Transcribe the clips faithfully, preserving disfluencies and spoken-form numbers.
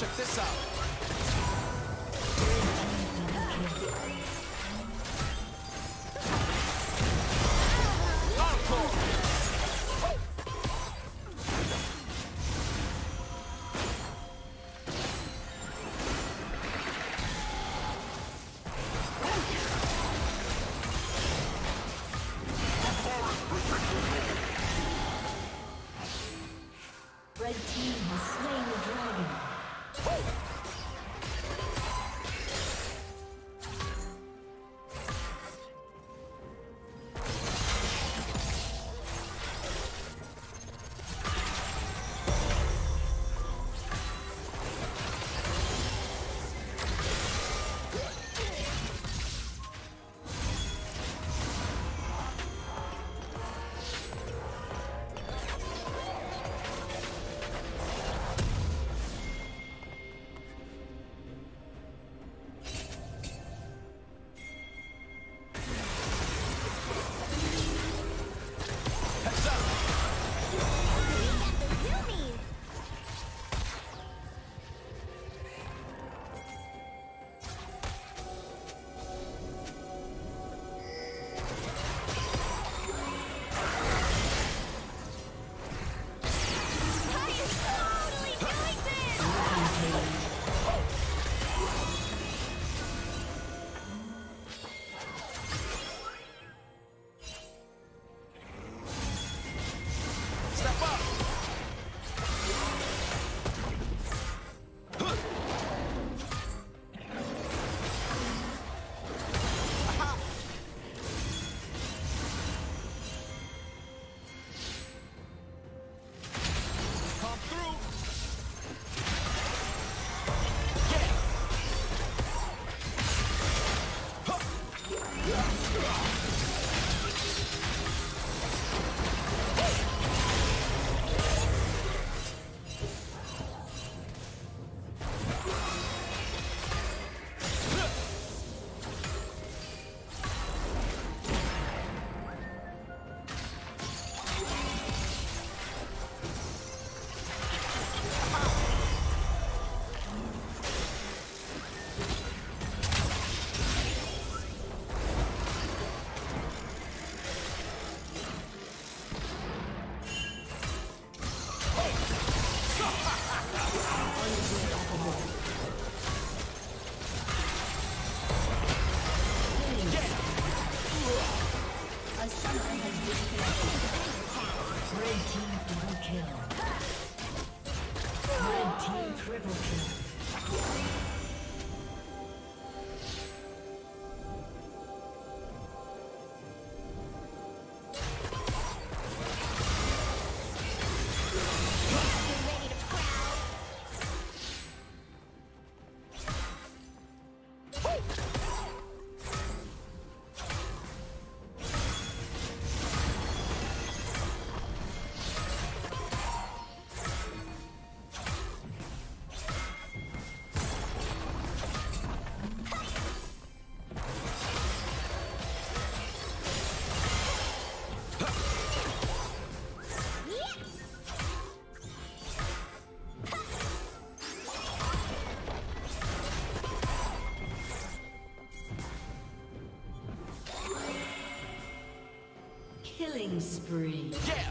Check this out. Encore. Killing spree. Yeah!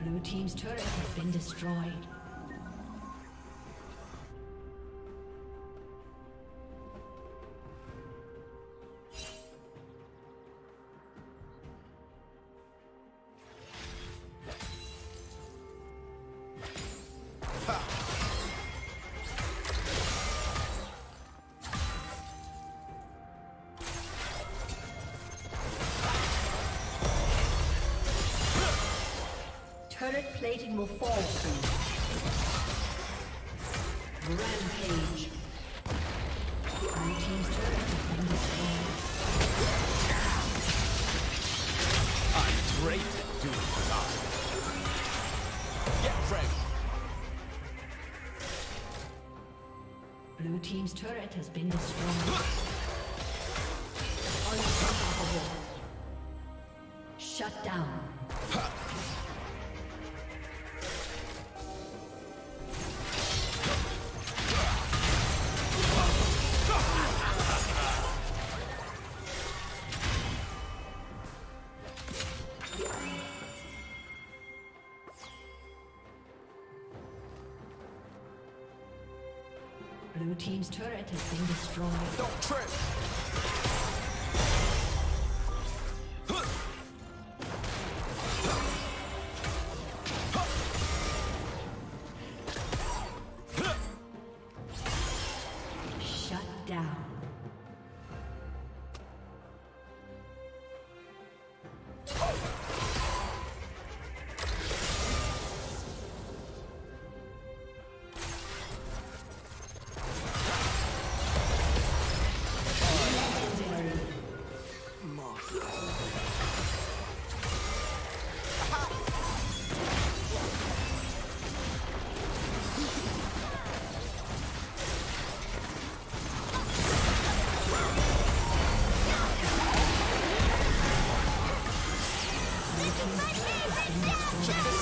Blue team's turret has been destroyed. Turret plating will fall soon. Rampage. Our team's turret has been destroyed. I'm great at doing that. Get ready. Blue team's turret has been destroyed. Unstoppable. Shut down. Blue team's turret has been destroyed. Don't trip! Check this out!